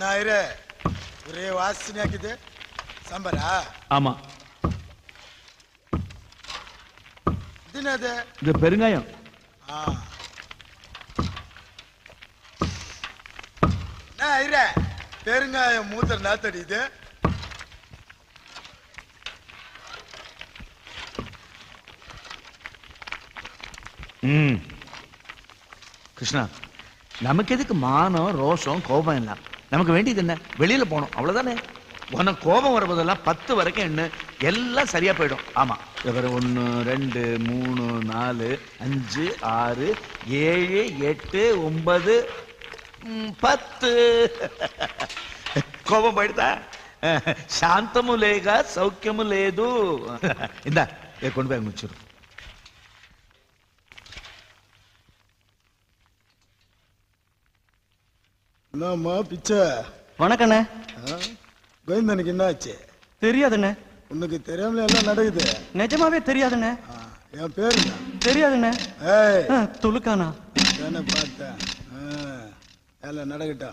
நாயிரே, ஒரே வாசனையாக்குது சாம்பாரா? ஆமா. இது என்னது? இது பெருங்காயம். நாயிரே, பெருங்காயம் மூத்த நாத்தடிக்குது. கிருஷ்ணா, நமக்கு எதுக்கு மானம், ரோஷம், கோபம் எல்லாம்? நமக்கு வேண்டியது என்ன? வெளியில போனோம், அவ்வளவுதானே. உனக்கு கோபம் வரும்போதெல்லாம் 10 வரைக்கும் என்ன, எல்லாம் சரியா போயிடும். ஆமா, வேற 1 2 3 4 5 6 7 8 9 10 கோபம் போயிடுதா? சாந்தமு லேகா சௌக்கியமு லேது. இந்தா கொண்டு போய் முடிச்சிடும். என்னம்மா பிச்சை? வணக்கண்ணே. கோவிந்தனுக்கு என்ன ஆச்சு? தெரியாதுண்ணே. உனக்கு தெரியாமல எல்லாம் நடக்குது? நிஜமாவே தெரியாதுண்ணே. என் பேர் தெரியாதுண்ணே. ஏய் துலுக்கானா என்ன பார்த்தேன் எல்லாம் நடக்கட்டா.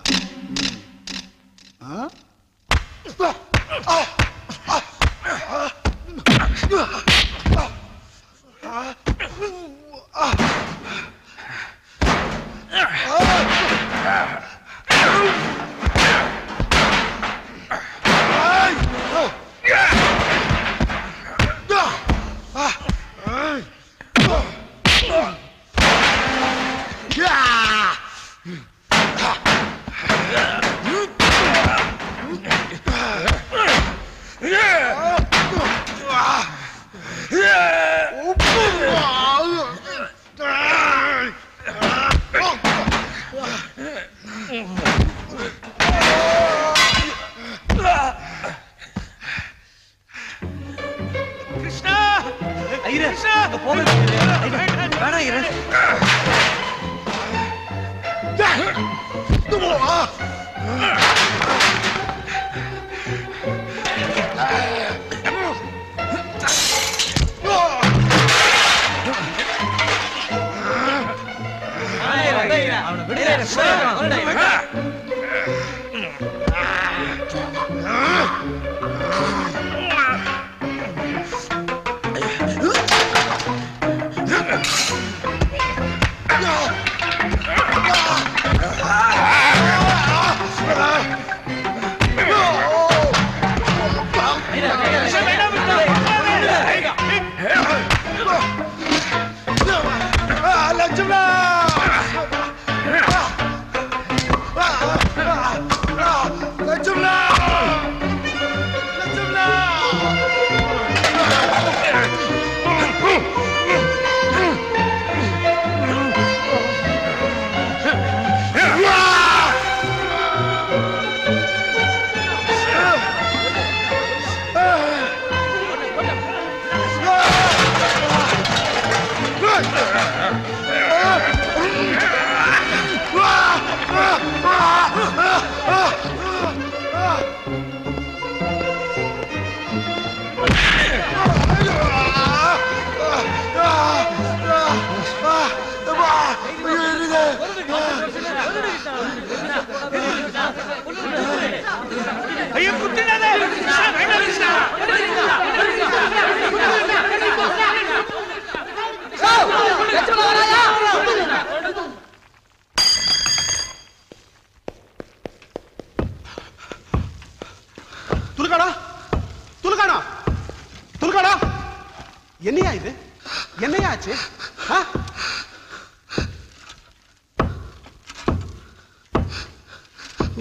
என்னையா இது? என்னையா ஆச்சு?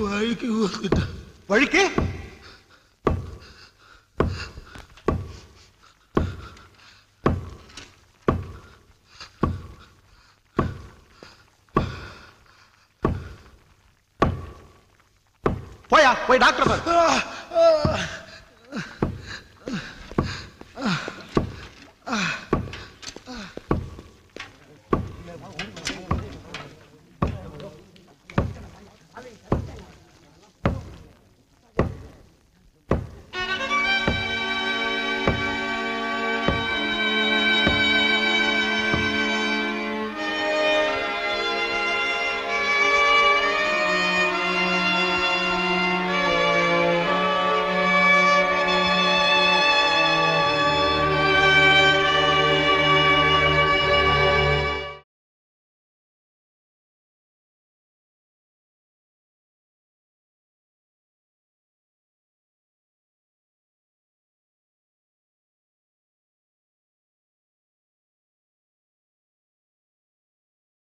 வழிக்கு ஊர்க்கிட்டான். வழிக்கு? போய் டாக்டர் பாரு.